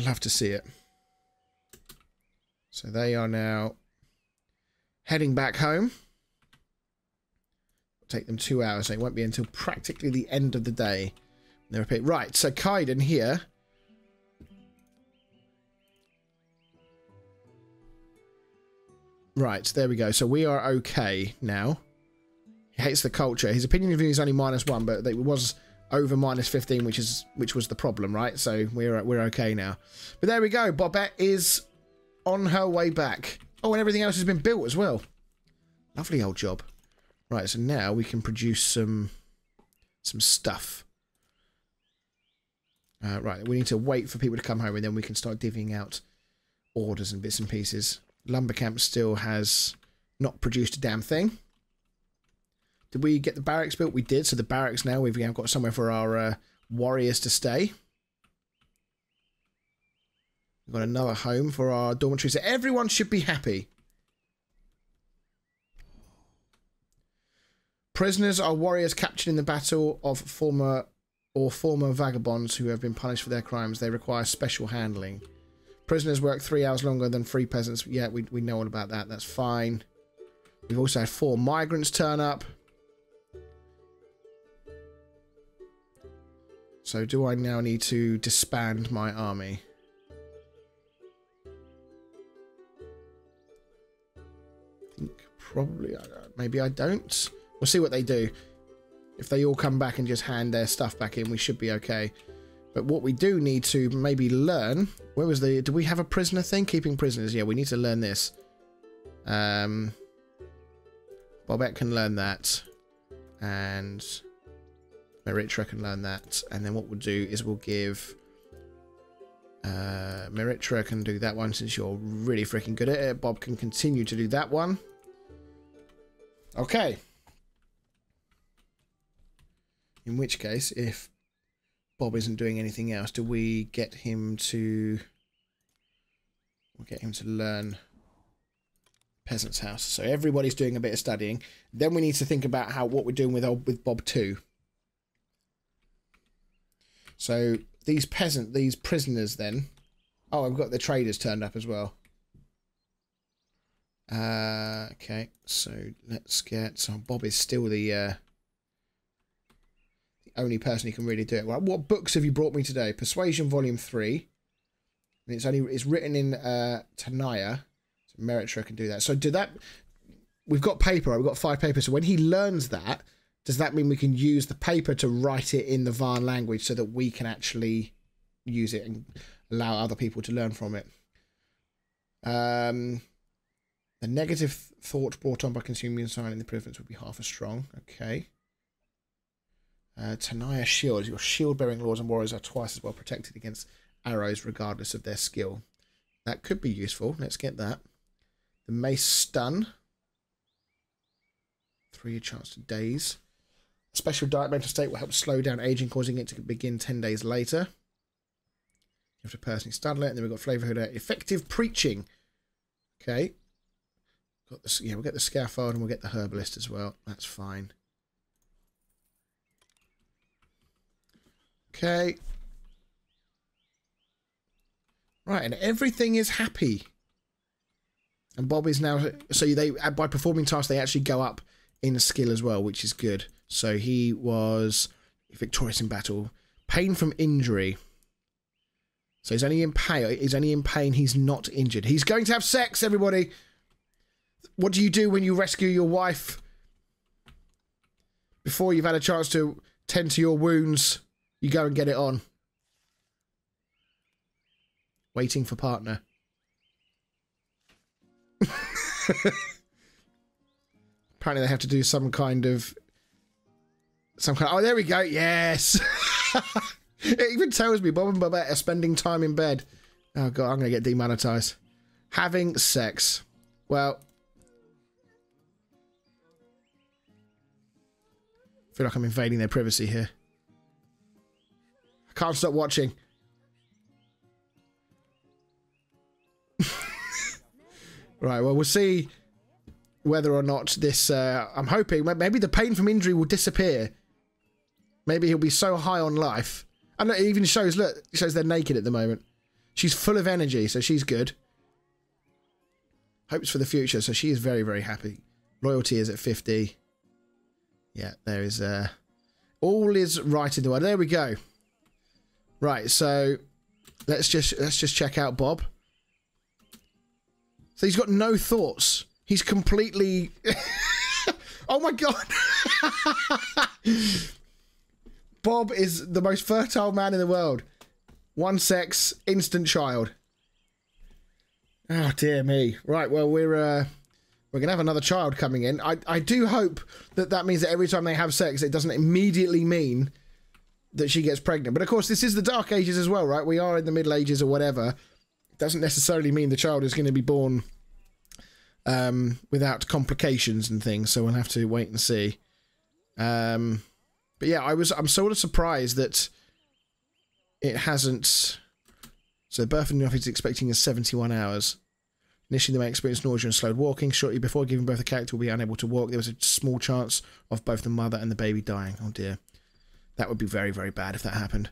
Love to see it. So they are now heading back home. It'll take them 2 hours. So it won't be until practically the end of the day. Right, so Kaidon here... Right, there we go. So we are okay now. He hates the culture. His opinion of you is only -1, but it was over -15, which was the problem, right? So we're okay now. But there we go. Bobette is on her way back. Oh, and everything else has been built as well. Lovely old job. Right, so now we can produce some stuff. Right, we need to wait for people to come home, and then we can start divvying out orders and bits and pieces. Lumber camp still has not produced a damn thing. Did we get the barracks built? We did. So the barracks now, we've got somewhere for our warriors to stay. We've got another home for our dormitory. So everyone should be happy. Prisoners are warriors captured in the battle of former vagabonds who have been punished for their crimes. They require special handling. Prisoners work 3 hours longer than free peasants. Yeah, we know all about that. That's fine. We've also had 4 migrants turn up. So do I now need to disband my army? I think probably, maybe I don't. We'll see what they do. If they all come back and just hand their stuff back in, we should be okay. But what we do need to maybe learn... Where was the... Do we have a prisoner thing? Keeping prisoners. Yeah, we need to learn this. Bobette can learn that. And Meritra can learn that. And then what we'll do is we'll give... Meritra can do that one since you're really freaking good at it. Bob can continue to do that one. Okay. In which case, if Bob isn't doing anything else, do we get him to... We'll get him to learn Peasant's House. So everybody's doing a bit of studying. Then we need to think about how what we're doing with Bob too. So these prisoners then... Oh, I've got the traders turned up as well. Okay, so let's get... So Bob is still the only person who can really do it. Well, what books have you brought me today? Persuasion Volume 3. And it's written in Tanaya. So Meritra can do that. So do that... We've got paper. We've got 5 papers. So when he learns that, does that mean we can use the paper to write it in the Varn language so that we can actually use it and allow other people to learn from it? The negative thought brought on by consuming sign in the province would be half as strong. Okay. Tanaya shield. Your shield-bearing lords and warriors are twice as well protected against arrows regardless of their skill. That could be useful. Let's get that. The mace stun. 3 chance to daze. A special diet mental state will help slow down aging, causing it to begin 10 days later. You have to personally stun it. And then we've got flavor hood. Effective preaching. Okay. Got this, yeah, we'll get the scaffold and we'll get the herbalist as well. That's fine. Okay. Right, and everything is happy. And Bob is now... So they, by performing tasks, they actually go up in skill as well, which is good. So he was victorious in battle. Pain from injury. So he's only in pain. He's only in pain. He's not injured. He's going to have sex, everybody. What do you do when you rescue your wife? Before you've had a chance to tend to your wounds... You go and get it on. Waiting for partner. Apparently they have to do some kind. Oh, there we go. Yes. It even tells me Bob and Bobette are spending time in bed. Oh god, I'm gonna get demonetized. Having sex. Well, I feel like I'm invading their privacy here. Can't stop watching. Right, well, we'll see whether or not this... I'm hoping maybe the pain from injury will disappear. Maybe he'll be so high on life. And it even shows, look, it shows they're naked at the moment. She's full of energy, so she's good. Hopes for the future, so she is very, very happy. Loyalty is at 50. Yeah, there is... all is right in the world. There we go. Right, so let's just check out Bob. So he's got no thoughts. He's completely... Oh my god. Bob is the most fertile man in the world. One sex, instant child. Oh dear me. Right, well we're gonna have another child coming in. I do hope that means that every time they have sex, it doesn't immediately mean that she gets pregnant. But of course, this is the Dark Ages as well, right? We are in the Middle Ages or whatever. It doesn't necessarily mean the child is going to be born without complications and things. So we'll have to wait and see. But yeah, I'm sort of surprised that it hasn't... So the birth in the office is expecting in 71 hours. Initially, they may experience nausea and slowed walking. Shortly before giving birth, the character will be unable to walk. There was a small chance of both the mother and the baby dying. Oh dear. That would be very, very bad if that happened.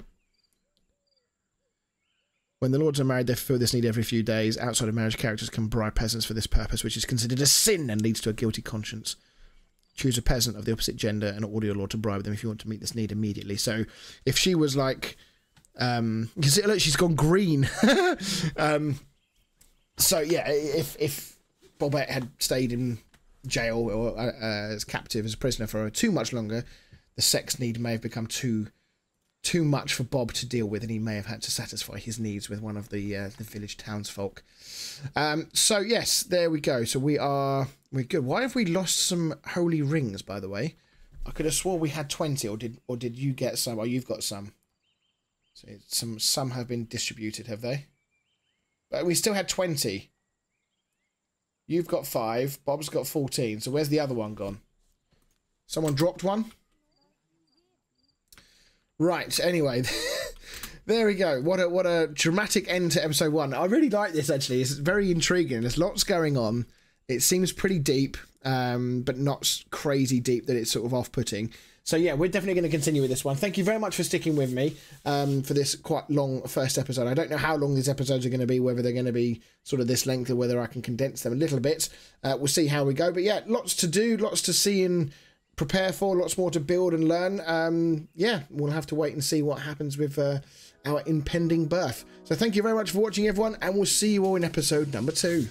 When the lords are married, they fulfill this need every few days. Outside of marriage, characters can bribe peasants for this purpose, which is considered a sin and leads to a guilty conscience. Choose a peasant of the opposite gender and order your lord to bribe them if you want to meet this need immediately. So if she was like... because look, she's gone green. So yeah, if Bobette had stayed in jail or as captive, as a prisoner for too much longer, the sex need may have become too much for Bob to deal with, and he may have had to satisfy his needs with one of the village townsfolk. So yes, there we go. So we're good. Why have we lost some holy rings, by the way? I could have swore we had 20, or did you get some? Oh, you've got some. So some have been distributed, have they? But we still had 20. You've got 5. Bob's got 14. So where's the other one gone? Someone dropped one? Right, anyway. There we go. What a dramatic end to episode 1. I really like this, actually. It's very intriguing. There's lots going on. It seems pretty deep, but not crazy deep that it's sort of off-putting. So yeah, we're definitely going to continue with this one. Thank you very much for sticking with me for this quite long first episode. I don't know how long these episodes are going to be, whether they're going to be sort of this length or whether I can condense them a little bit. We'll see how we go. But yeah, lots to do, lots to see and prepare for, lots more to build and learn. Yeah, we'll have to wait and see what happens with our impending birth. So thank you very much for watching, everyone, and we'll see you all in episode number 2.